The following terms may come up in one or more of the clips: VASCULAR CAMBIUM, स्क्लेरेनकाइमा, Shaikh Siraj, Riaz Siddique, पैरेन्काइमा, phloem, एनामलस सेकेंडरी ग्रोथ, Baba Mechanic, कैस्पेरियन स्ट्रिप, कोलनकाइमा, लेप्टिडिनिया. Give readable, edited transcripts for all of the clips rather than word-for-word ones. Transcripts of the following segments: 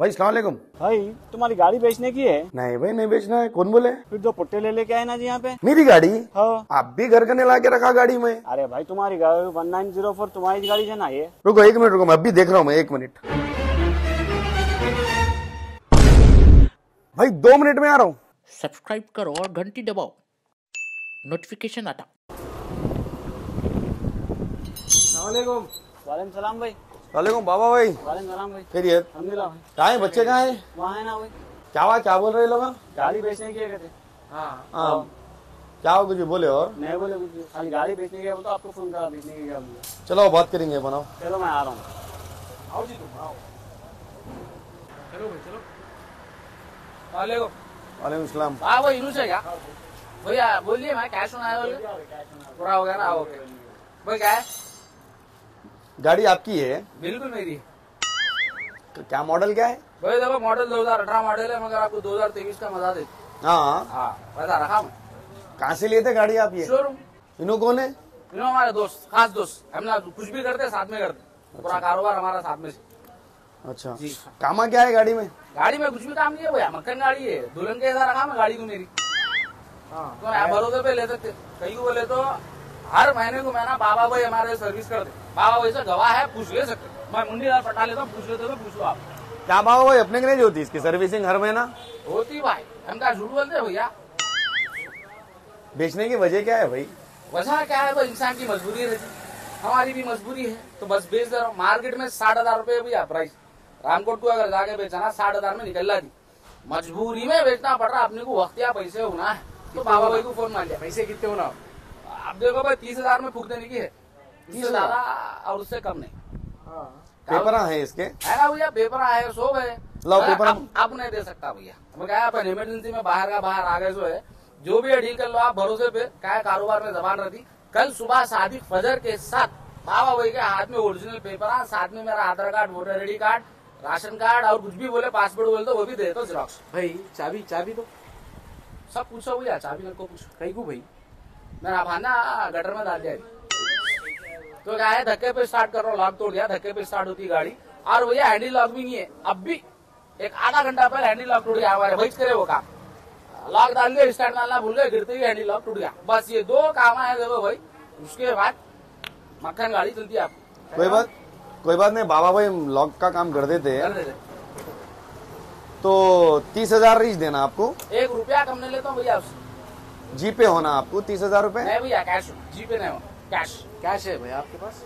भाई अस्सलाम वालेकुम। भाई तुम्हारी गाड़ी बेचने की है? नहीं भाई नहीं बेचना है। कौन बोले? फिर दो पुट्टे ले लेके आए ना जी यहाँ पे। मेरी गाड़ी? हाँ। आप भी घर करने ला के रखा गाड़ी में? अरे भाई तुम्हारी गाड़ी 1904 तुम्हारी गाड़ी है ना ये। रुको एक मिनट, रुको मैं अभी देख रहा हूँ, मैं एक मिनट। भाई 2 मिनट में आ रहा हूँ। सब्सक्राइब करो और घंटी दबाओ, नोटिफिकेशन आता। वालेकुम सलाम भाई। वालेकुम बाबा भाई। वालेकुम सलाम भाई। फिर कहाँ है बच्चे, कहाँ है? वहाँ है ना भाई। क्या हुआ, क्या बोल रहे लोग? गाड़ी बेचने के कहते। हाँ क्या हुआ, कुछ बोले? और नहीं बोले कुछ, खाली गाड़ी बेचने के बोलो। आपको फोन करा बेचने के क्या? चलो बात करेंगे, बनाओ। चलो मैं आ रहा हूँ। आओ जी तुम आओ। चलो भाई चलो। वालेकुम वालेकुम सलाम। हाँ भाई यूनुस है क्या? भैया बोलिए, मैं कैश होना है, पूरा हो गया ना। ओके भाई क्या है? गाड़ी आपकी है? बिल्कुल मेरी। तो क्या मॉडल क्या है? भाई देखो मॉडल 2018 मॉडल है, मगर आपको 2023 का मजा दे। हाँ बता रहा मैं। कहाँ से लिए थे गाड़ी आप ये? शोरूम। इन्हों कौन है? इन्हों हमारे दोस्त, खास दोस्त। हम ना कुछ भी करते हैं साथ में करते हैं, पूरा कारोबार हमारा साथ में। अच्छा जी। काम क्या है गाड़ी में? गाड़ी में कुछ भी काम नहीं है भैया, मक्खन गाड़ी है, दुल्हन के ऐसा रखा मैं गाड़ी को मेरी। भरोसे पे ले सकते, कहीं को बोले तो हर महीने को मैं ना बाबा भाई हमारे सर्विस करते, बाबा भाई से गवाह है, पूछ ले सकते। मैं मुंडी दाल पटा लेता हूँ, पूछ लेते हो पूछो आप। क्या बाबा भाई अपने के नहीं होती इसकी सर्विसिंग हर महीना होती? भाई हम क्या झूठ बोलते हो भैया। बेचने की वजह क्या है भाई? वजह क्या है, तो इंसान की मजबूरी रहती, हमारी भी मजबूरी है, तो बस बेच दे रहा हूँ। मार्केट में 60,000 रूपये भैया प्राइस, रामकोट को अगर जाके बेचाना 60,000 में निकल ला दी, मजबूरी में बेचना पड़ रहा। अपने को वक्त या पैसे होना है तो बाबा भाई को फोन मान लिया। पैसे कितने होना आप देखो भाई, 30,000 में फूक देने की है, 30,000 और उससे कम नहीं। पेपर है इसके है ना भैया, पेपर है, सोब है, पेपर आप नहीं दे सकता भैया। मैं क्या अपन इमरजेंसी में बाहर का बाहर आ गए, सो है जो भी डील कर लो आप भरोसे पे। क्या कारोबार में जबान रहती। कल सुबह सादिक फजर के साथ बाबा भाई के हाथ में ओरिजिनल पेपर, साथ में मेरा Aadhaar card, voter ID card, ration card और कुछ भी बोले, पासपोर्ट बोले तो वो भी दे दो जेरॉक्स। भाई चाबी, चाबी तो सब पूछो भैया, चाबी मेरे को पूछो। कहीं को भाई मेरा भाना गटर में डाल दिया तो क्या है, धक्के पे स्टार्ट कर रहा हूँ, लॉक तोड़ दिया, धक्के पे स्टार्ट होती गाड़ी। और भैया हैंडी लॉक भी नहीं है, अब भी एक आधा घंटा पहले हैंडी लॉक टूट गया हमारे, वही करे वो काम, लॉक डाल दिया, स्टार्ट डालना भूल गए, गिरते ही हैंडी लॉक टूट गया। बस ये 2 काम आए देखो भाई, उसके बाद मक्खन गाड़ी चलती है आपकी। कोई बात नहीं बाबा भाई, लॉक का काम कर देते है। तो 30,000 रीच देना आपको, 1 रुपया कम नहीं लेता हूँ भैया। जी पे होना आपको 30,000 रूपये? नहीं भैया कैश, जी पे नहीं, कैश। कैश है भैया आपके पास?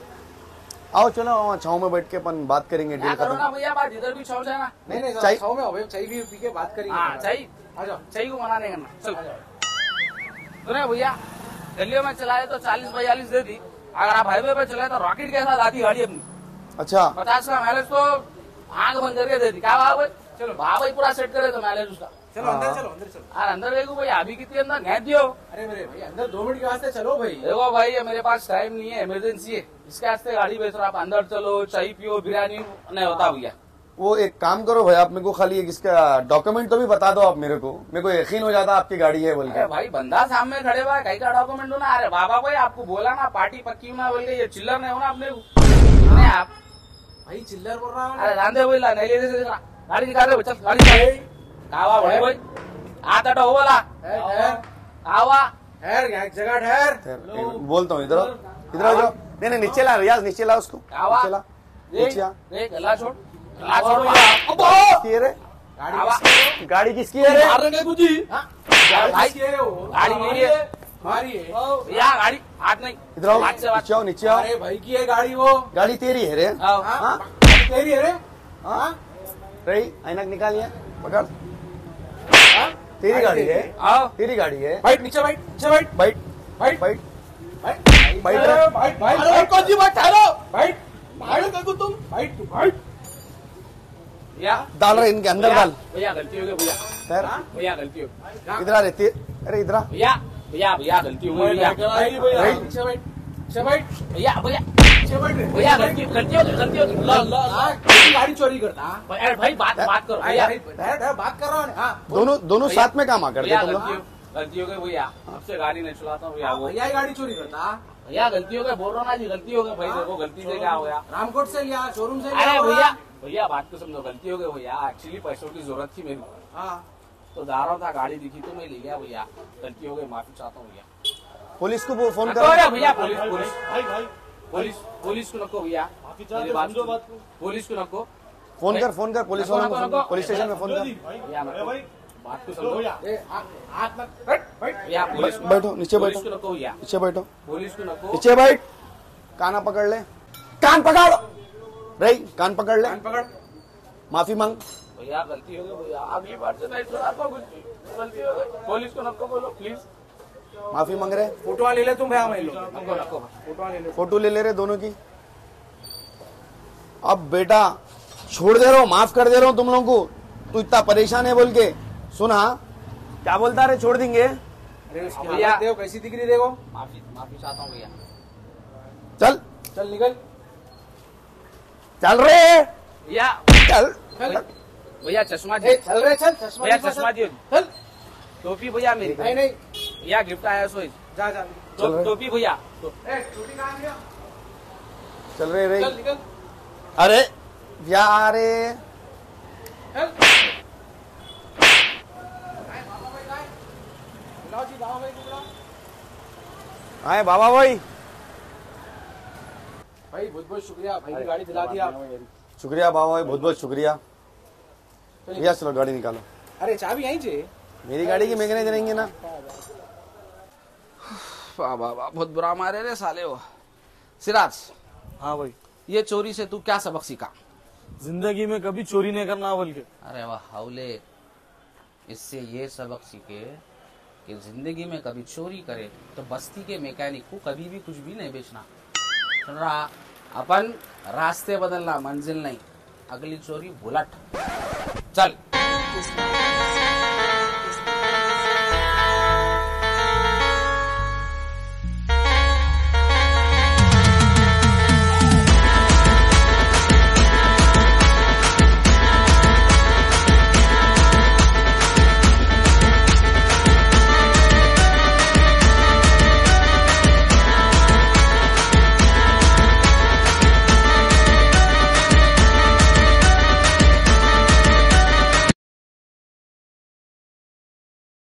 आओ चलो छाव में बैठ के अपन बात करेंगे, डील करो ना भैया। बात इधर भी छाव जाना नहीं, नहीं चाहिए छाव में हो भैया, चाहिए भी पी के बात करेंगे। हां चाहिए आ जाओ, चाहिए को मना नहीं करना। चलो सुने भैया, गलियों में चलाए तो 40-42 दे दी, अगर आप हाईवे पे चलाए तो रॉकेट के साथ आती गाड़ी अपनी। अच्छा 50 का माइलेज तो आग बंद करके दे दी। क्या बाबा, चलो बाबा ही पूरा सेट करे तो माइलेज उसका। चलो अंदर चलो, अंदर चलो। अरे अंदर देखो भाई, अभी कितनी अंदर गैस दियो। अरे मेरे भाई अंदर 2 मिनट के वास्ते चलो भाई। देखो भाई ये मेरे पास टाइम नहीं है, इमरजेंसी है, इसके वास्ते गाड़ी बेच रहा। आप अंदर चलो, चाय पियो, बिरयानी नहीं होता भैया। वो एक काम करो भाई, आप मेरे को खाली एक इसका डॉक्यूमेंट तो भी बता दो आप, मेरे को यकीन हो जाता आपकी गाड़ी है बोल के। भाई बंदा सामने खड़े हुआ, कहीं का डॉक्यूमेंट हो ना। अरे बाबा भाई आपको बोला ना, पार्टी पक्की ना बोल के, ये चिल्लर नहीं होना अपने आप। भाई चिल्लर बोल रहा है? अरे जानते बोला नहीं ले, गाड़ी निकाल रहे, चल गाड़ी निकाल। आवा भाई भाई आता तो बोला आवा ठहर, एक जगह ठहर, बोलता हूँ। इधर इधर आ जाओ। नहीं नहीं नीचे ला रियाज, नीचे ला उसको, नीचे ला, नीचे आ। गला छोड़, गला छोड़। किसकी है गाड़ी? गाड़ी किसकी है रे? मारने कुछ ही गाड़ी की है, गाड़ी मेरी है, मारी है यार गाड़ी। हाथ नहीं, इधर आओ, नीचे आओ, नीचे आओ। अरे भाई की है गाड़ी, वो गाड़ी तेरी है रे? हां तेरी है रे। हां रे आईना निकालिए, पकड़ तेरी गाड़ी है, तेरी गाड़ी है। बैठ नीचे, बैठ नीचे, बैठ बैठ बैठ बैठ बैठ बैठ। कौन सी बात? ठहरो, बैठ मारो काकू तुम, बैठ तू बैठ। भैया डाल रहे इनके अंदर, डाल। भैया गलती हो गई भैया, सर भैया गलती हो। इधर आ रहती, अरे इधर आ भैया। भैया भैया गलती हो गई भैया, नीचे बैठ नीचे बैठ। भैया भैया नीचे बैठ रे भैया, गलती हो गई, गलती हो गई। अल्लाह गाड़ी चोरी करता। अरे भाई बात बात करो भैया, बात कर रहा हूँ। दोनों साथ में काम आ करते तुम लोग। गलती हो गई भैया, आपसे गाड़ी नहीं चलाता हूँ भैया, भैया गाड़ी चोरी करता भैया, गलती हो गई बोल रहा ना जी, गलती हो गई भाई। देखो गलती से क्या हो गया, रामकोट से या शोरूम से? अरे भैया भैया बात को समझो, गलती हो गई भैया, एक्चुअली पैसों की जरूरत थी मेरी, तो जा रहा था, गाड़ी दिखी तो मैं ले गया भैया, गलती हो गई, माफी चाहता हूँ भैया। पुलिस को फोन करो भैया, पुलिस को नको भैया, पुलिस को नको, फोन कर पुलिस वालों, पुलिस स्टेशन में फोन कर, बात को समझो भैया, बैठो नीचे, बैठो भैया नीचे, बैठो पुलिस को नको, नीचे बैठ, काना पकड़ ले, कान पकड़ रही, कान पकड़ ले, कान पकड़, माफी मांग भैया, गलती हो गई भैया, अगली बार से नहीं सुनाता कुछ, गलती हो गई, पुलिस को नको बोलो प्लीज, माफी मांग रहे, फोटो ले ले तुम भैया, मैं लो फोटो ले ले रहे दोनों की, अब बेटा छोड़ दे रहा हूँ, माफ कर दे रहा हूँ तुम लोगों को, तू इतना परेशान है बोल के, सुना क्या बोलता रहे, छोड़ देंगे भैया, कैसी दिख रही देखो, माफी चाहता हूँ भैया, चल निकल, चल रे भैया, चल भैया, चश्मा दिए, चल रे चल, भैया चश्मा दिए, चल टोपी भैया मेरी, नहीं भैया गिफ्ट आया सो, जा टोपी भैया, चल रे रे, अरे यार आए बाबा भाई, भाई बहुत बहुत शुक्रिया, भाई की गाड़ी दिला दी आप, शुक्रिया बाबा भाई, बहुत बहुत शुक्रिया, भैया चलो गाड़ी निकालो, अरे चाबी यहीं चाहिए, मेरी गाड़ी की मैकेनिक रहेंगे ना, बाबा बाबा बहुत बुरा मारे रे साले वो। सिराज, हाँ भाई, ये चोरी से तू क्या सबक सीखा? जिंदगी में कभी चोरी नहीं करना बोल के। अरे वाह हाउले, इससे ये सबक सीखे कि जिंदगी में कभी चोरी करे तो बस्ती के मैकेनिक को कभी भी कुछ भी नहीं बेचना, सुन रहा, अपन रास्ते बदलना मंजिल नहीं, अगली चोरी बुलेट, चल।